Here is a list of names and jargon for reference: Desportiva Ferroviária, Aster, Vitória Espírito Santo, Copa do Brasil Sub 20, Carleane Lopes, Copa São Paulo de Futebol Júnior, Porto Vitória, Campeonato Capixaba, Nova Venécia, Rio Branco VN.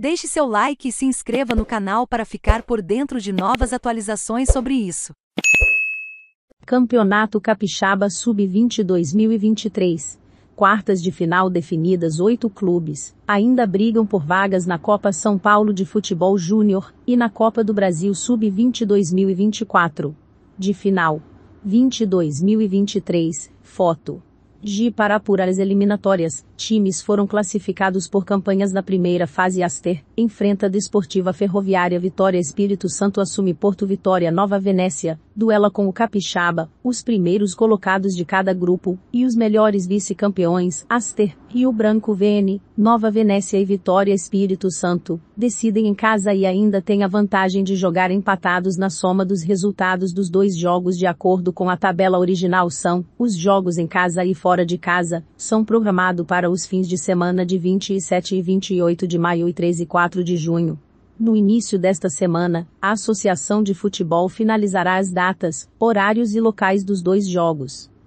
Deixe seu like e se inscreva no canal para ficar por dentro de novas atualizações sobre isso. Campeonato Capixaba Sub-20 2023. Quartas de final definidas. 8 clubes ainda brigam por vagas na Copa São Paulo de Futebol Júnior e na Copa do Brasil Sub-20 2024. De final 20/2023, foto. G. Para apurar as eliminatórias, times foram classificados por campanhas na primeira fase. Aster enfrenta Desportiva Ferroviária. Vitória Espírito Santo assume Porto Vitória. Nova Venécia duela com o Capixaba, os primeiros colocados de cada grupo e os melhores vice-campeões. Aster, Rio Branco VN, Nova Venécia e Vitória Espírito Santo decidem em casa e ainda têm a vantagem de jogar empatados na soma dos resultados dos dois jogos. De acordo com a tabela original, são os jogos em casa e fora de casa, são programados para os fins de semana de 27 e 28 de maio e 3 e 4 de junho. No início desta semana, a Associação de Futebol finalizará as datas, horários e locais dos dois jogos.